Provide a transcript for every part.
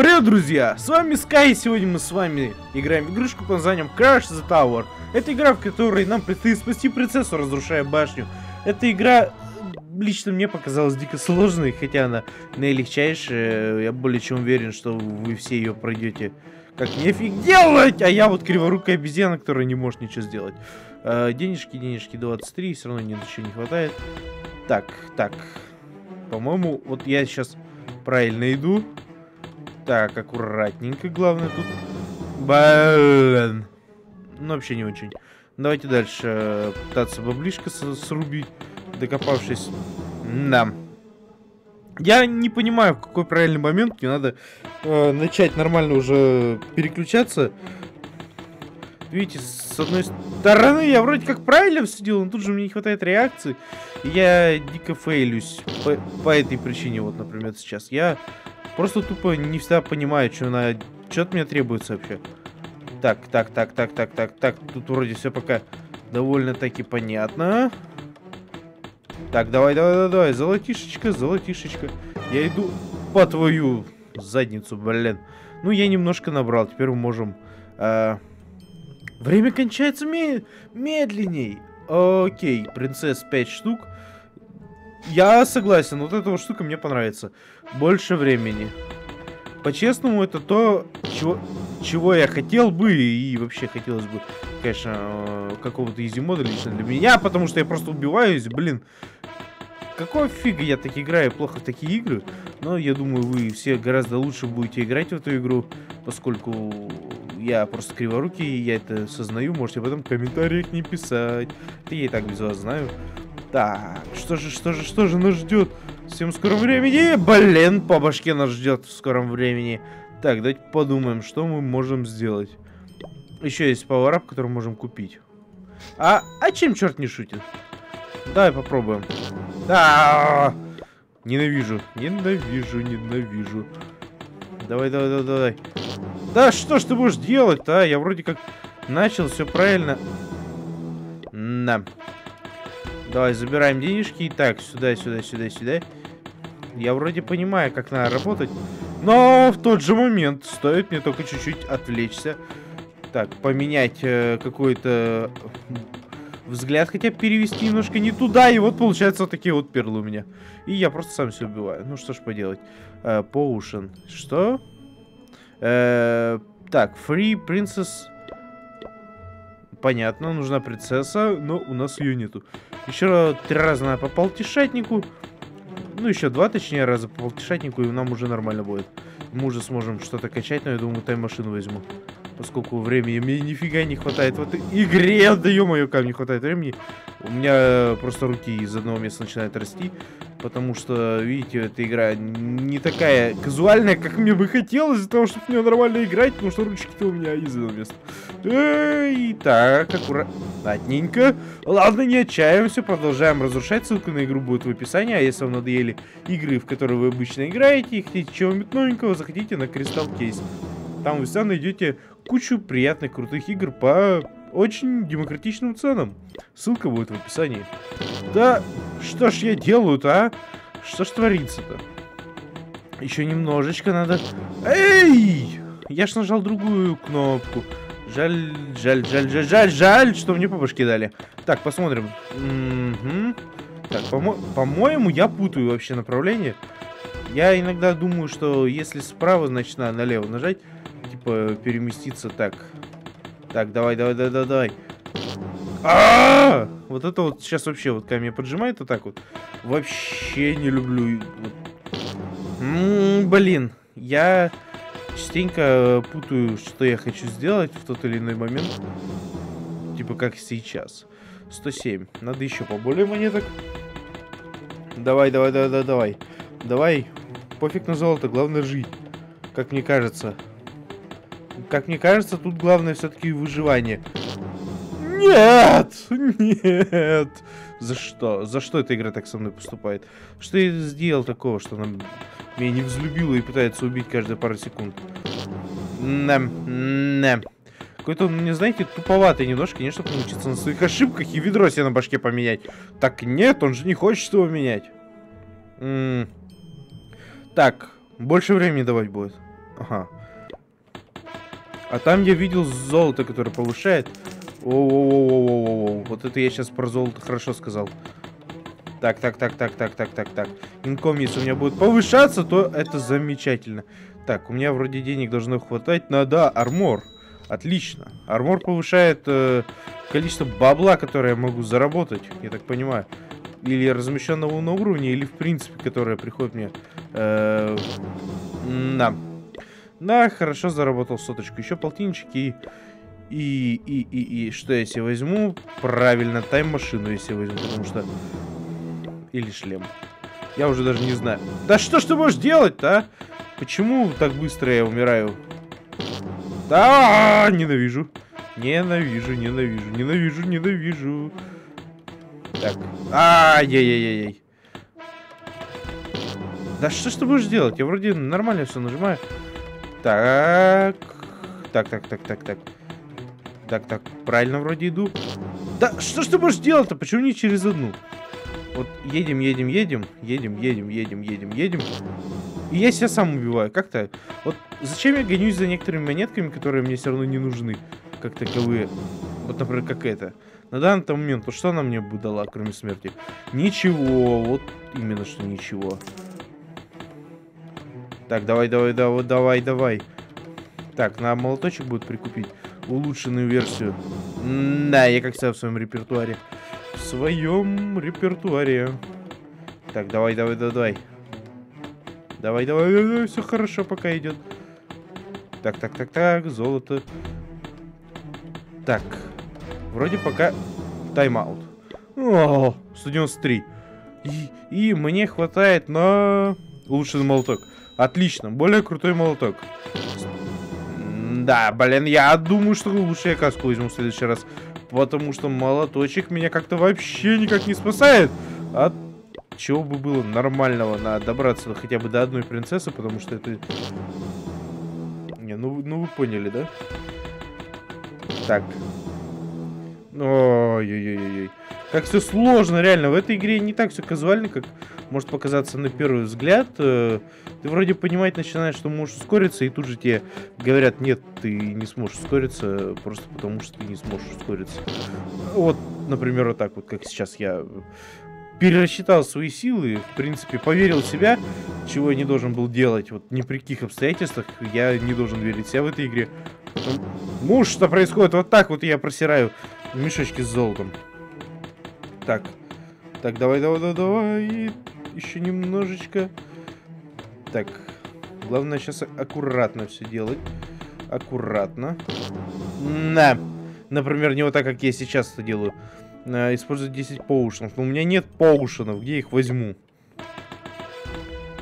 Привет, друзья! С вами Sky, и сегодня мы с вами играем в игрушку под названием Crash the Tower. Это игра, в которой нам предстоит спасти принцессу, разрушая башню. Эта игра лично мне показалась дико сложной, хотя она наилегчайшая. Я более чем уверен, что вы все ее пройдете. Как нефиг делать! А я вот криворукая обезьяна, которая не может ничего сделать. Денежки, 23, все равно ничего не хватает. Так. По-моему, вот я сейчас правильно иду. Так, аккуратненько, главное тут. Блин. Ну, вообще не очень. Давайте дальше пытаться баблишко срубить, докопавшись. Да. Я не понимаю, в какой правильный момент мне надо начать нормально уже переключаться. Видите, с одной стороны я вроде как правильно все делал, но тут же мне не хватает реакции. И я дико фейлюсь по этой причине, вот, например, сейчас. Я просто тупо не всегда понимаю, что от меня требуется вообще. Так. Тут вроде все пока довольно-таки понятно. Так, давай. Золотишечка. Я иду по твою задницу, блин. Ну, я немножко набрал. Теперь мы можем... Время кончается медленней. Окей, принцесс 5 штук. Я согласен, вот эта штука мне понравится. Больше времени. По-честному, это то, чего я хотел бы. И вообще хотелось бы, конечно, какого-то изи-мода лично для меня. Потому что я просто убиваюсь, блин. Какого фига я так играю плохо в такие игры? Но я думаю, вы все гораздо лучше будете играть в эту игру. Поскольку... я просто криворукий, я это сознаю. Можете об этом в комментариях не писать. Это я и так без вас знаю. Так, что же нас ждет в всем скором времени? Блин, по башке нас ждет в скором времени. Так, давайте подумаем, что мы можем сделать. Еще есть пауэрап, который мы можем купить. А чем черт не шутит? Давай попробуем. Да, ненавижу. Давай. Да что ж ты будешь делать-то, а? Я вроде как начал все правильно. Да. Давай, забираем денежки. И так, сюда. Я вроде понимаю, как надо работать. Но в тот же момент стоит мне только чуть-чуть отвлечься. Так, поменять какой-то взгляд. Хотя перевести немножко не туда. И вот получается вот такие вот перлы у меня. И я просто сам себя убиваю. Ну что ж поделать. Поушен. Что? Так, Free Princess. Понятно, нужна принцесса, но у нас ее нету. Еще 3 раза надо по полтишатнику. Ну, еще 2, точнее, раза по полтишатнику, и нам уже нормально будет. Мы уже сможем что-то качать, но я думаю, тайм-машину возьму. Поскольку времени мне нифига не хватает в этой игре. Да ё-моё, как не хватает времени. У меня просто руки из одного места начинают расти. Потому что, видите, эта игра не такая казуальная, как мне бы хотелось. Из-за того, чтобы в нее нормально играть. Потому что ручки-то у меня из одного места. И так, аккуратненько. Ладно, не отчаиваемся. Продолжаем разрушать. Ссылка на игру будет в описании. А если вам надоели игры, в которые вы обычно играете, и хотите чего-нибудь новенького, заходите на Crystal Case. Там вы всегда найдете кучу приятных, крутых игр по очень демократичным ценам. Ссылка будет в описании. Да что ж я делаю-то, а? Что ж творится-то? Еще немножечко надо... Эй! Я ж нажал другую кнопку. Жаль, что мне по башке дали. Так, посмотрим. Так, по-моему, я путаю вообще направление. Я иногда думаю, что если справа, значит, надо налево нажать. Типа, переместиться так. Так, давай. А-а-а! Вот это вот сейчас вообще вот ко мне поджимает вот так вот. Вообще не люблю. Блин, я частенько путаю, что я хочу сделать в тот или иной момент. Типа, как сейчас. 107. Надо еще поболее монеток. Давай. Давай, пофиг на золото, главное жить. Как мне кажется. Как мне кажется, тут главное все-таки выживание. Нет! За что? За что эта игра так со мной поступает? Что я сделал такого, что она меня не взлюбила и пытается убить каждые пару секунд? Какой-то он, не знаете, туповатый немножко, конечно, научиться на своих ошибках и ведро себе на башке поменять. Так нет, он же не хочет его менять. Так, больше времени давать будет. Ага. А там я видел золото, которое повышает. О-о-о-о-о-о-о. Вот это я сейчас про золото хорошо сказал. Так. Инком, если у меня будет повышаться, то это замечательно. Так, у меня вроде денег должно хватать. Да, армор. Отлично. Армор повышает количество бабла, которое я могу заработать, я так понимаю. Или размещенного на уровне, или в принципе, которое приходит мне. Да, хорошо, заработал соточку. Еще полтиннички и... Что я себе возьму? Правильно, тайм-машину я себе возьму, потому что... Или шлем. Я уже даже не знаю. Да что ж ты можешь делать-то, а? Почему так быстро я умираю? Да, ненавижу. Ненавижу. Так. Ай-яй-яй-яй. Да что ж ты будешь делать? Я вроде нормально все нажимаю. Так. Так, правильно вроде иду. Да что ж ты будешь делать-то? Почему не через одну? Вот едем. И я себя сам убиваю. Как-то... Вот зачем я гонюсь за некоторыми монетками, которые мне все равно не нужны, как таковые. Вот, например, как это. На данный момент, вот что она мне бы дала, кроме смерти? Ничего. Вот именно что ничего. Так, давай. Так, на молоточек будет прикупить улучшенную версию. Да, я как всегда в своем репертуаре. Так, давай. Давай, все хорошо пока идет. Так, золото. Так, вроде пока тайм-аут. 193. И мне хватает на улучшенный молоток. Отлично, более крутой молоток. Да, блин, я думаю, что лучше я каску возьму в следующий раз. Потому что молоточек меня как-то вообще никак не спасает. От чего бы было нормального? Надо добраться хотя бы до одной принцессы, потому что это... Не, ну вы поняли, да? Так. Ой-ой-ой-ой. Как все сложно, реально. В этой игре не так все казуально, как может показаться на первый взгляд. Ты вроде понимать начинаешь, что можешь ускориться, и тут же тебе говорят, нет, ты не сможешь ускориться, просто потому что ты не сможешь ускориться. Вот, например, вот так вот, как сейчас я перерасчитал свои силы, в принципе, поверил в себя, чего я не должен был делать. Вот ни при каких обстоятельствах я не должен верить в себя в этой игре. Ну, что происходит? Вот так вот я просираю мешочки с золотом. Так. Так, давай. Еще немножечко. Так. Главное сейчас аккуратно все делать. Аккуратно. На. Например, не вот так, как я сейчас это делаю. Использую 10 поушенов. Но у меня нет поушенов. Где я их возьму?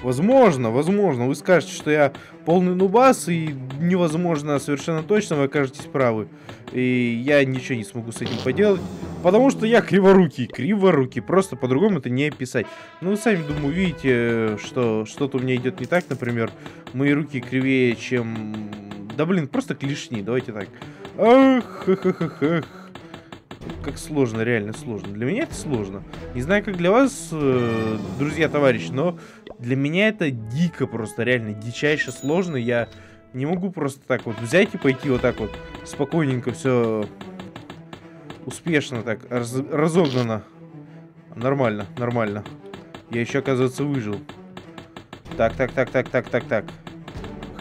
Возможно. Вы скажете, что я полный нубас, и невозможно совершенно точно, вы окажетесь правы. И я ничего не смогу с этим поделать. Потому что я криворукий. Просто по-другому это не описать. Ну, вы сами, думаю, видите, что что-то у меня идет не так. Например, мои руки кривее, чем... Да, блин, просто клешни. Давайте так. Как сложно, реально сложно. Для меня это сложно. Не знаю, как для вас, друзья, товарищи, но для меня это дико просто, реально, дичайше сложно. Я не могу просто так вот взять и пойти вот так вот спокойненько все... Успешно так, разогнано. Нормально. Я еще, оказывается, выжил. Так.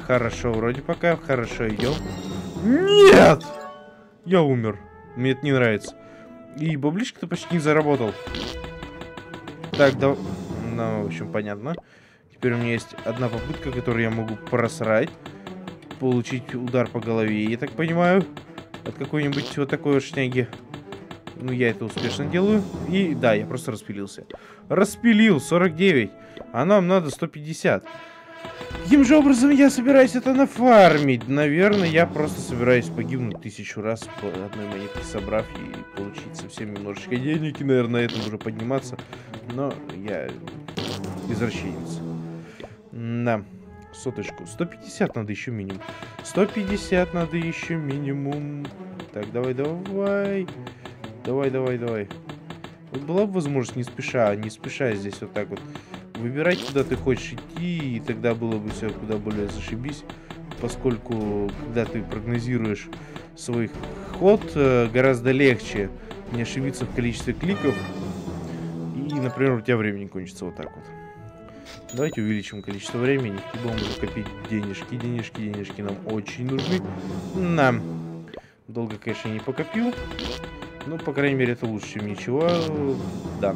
Хорошо, вроде пока, хорошо идем. Нет! Я умер. Мне это не нравится. И баблишка-то почти не заработал. Так, да... Ну, в общем, понятно. Теперь у меня есть одна попытка, которую я могу просрать. Получить удар по голове, я так понимаю. От какой-нибудь вот такой вот шняги. Ну, я это успешно делаю. И да, я просто распилился. Распилил 49. А нам надо 150. Каким же образом я собираюсь это нафармить? Наверное, я просто собираюсь погибнуть 1000 раз по одной монетке, собрав и получить совсем немножечко денег. И, наверное, на этом уже подниматься. Но я извращенец. Да. Соточку. 150 надо еще минимум. 150 надо еще минимум. Так, давай. Давай. Вот была бы возможность не спеша здесь вот так вот выбирать, куда ты хочешь идти, и тогда было бы все куда более зашибись. поскольку когда ты прогнозируешь свой ход, гораздо легче не ошибиться в количестве кликов. И, например, у тебя времени кончится вот так вот. Давайте увеличим количество времени, ибо мы будем копить денежки. Денежки нам очень нужны. Нам долго, конечно, не покопил. Но, по крайней мере, это лучше, чем ничего. Да.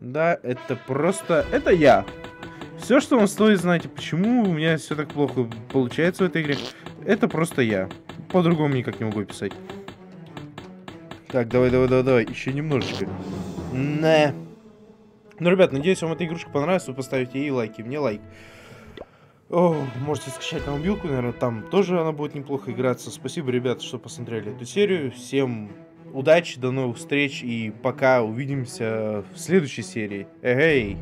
Да, это просто... Это я. Все, что вам стоит, знаете, почему у меня все так плохо получается в этой игре. Это просто я. По-другому никак не могу писать. Так, давай. Еще немножечко. Не. Ну, ребят, надеюсь, вам эта игрушка понравилась. Вы поставите ей лайки. Мне лайк. О, можете скачать там билку, наверное, там тоже она будет неплохо играться. Спасибо, ребята, что посмотрели эту серию. Всем удачи, до новых встреч и пока. Увидимся в следующей серии. Эй!